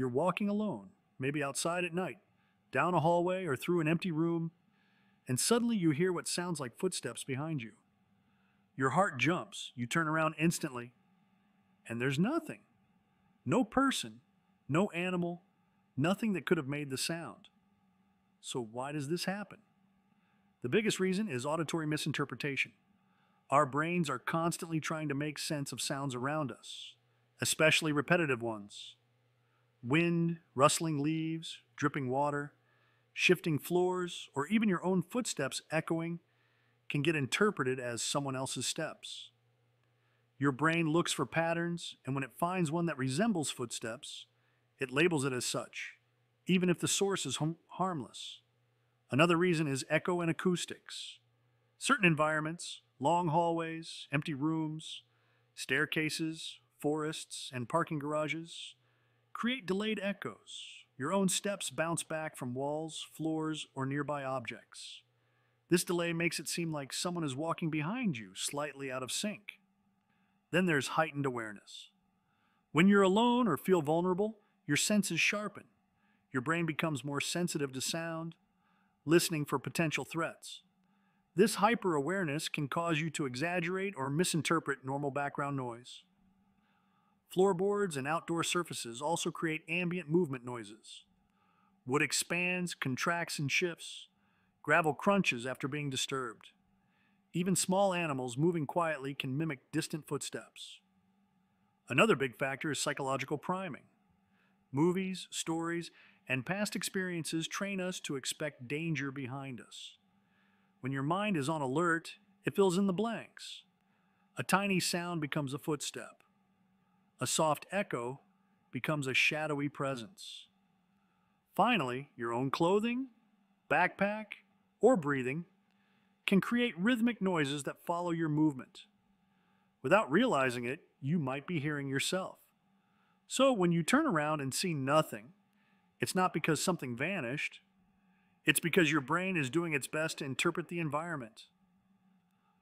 You're walking alone, maybe outside at night, down a hallway or through an empty room, and suddenly you hear what sounds like footsteps behind you. Your heart jumps, you turn around instantly, and there's nothing. No person, no animal, nothing that could have made the sound. So why does this happen? The biggest reason is auditory misinterpretation. Our brains are constantly trying to make sense of sounds around us, especially repetitive ones. Wind, rustling leaves, dripping water, shifting floors, or even your own footsteps echoing can get interpreted as someone else's steps. Your brain looks for patterns, and when it finds one that resembles footsteps, it labels it as such, even if the source is harmless. Another reason is echo and acoustics. Certain environments, long hallways, empty rooms, staircases, forests, and parking garages create delayed echoes. Your own steps bounce back from walls, floors, or nearby objects. This delay makes it seem like someone is walking behind you, slightly out of sync. Then there's heightened awareness. When you're alone or feel vulnerable, your senses sharpen. Your brain becomes more sensitive to sound, listening for potential threats. This hyper-awareness can cause you to exaggerate or misinterpret normal background noise. Floorboards and outdoor surfaces also create ambient movement noises. Wood expands, contracts, and shifts. Gravel crunches after being disturbed. Even small animals moving quietly can mimic distant footsteps. Another big factor is psychological priming. Movies, stories, and past experiences train us to expect danger behind us. When your mind is on alert, it fills in the blanks. A tiny sound becomes a footstep. A soft echo becomes a shadowy presence. Finally, your own clothing, backpack, or breathing can create rhythmic noises that follow your movement. Without realizing it, you might be hearing yourself. So when you turn around and see nothing, it's not because something vanished. It's because your brain is doing its best to interpret the environment.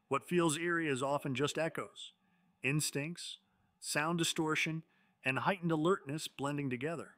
What feels eerie is often just echoes, instincts, sound distortion, and heightened alertness blending together.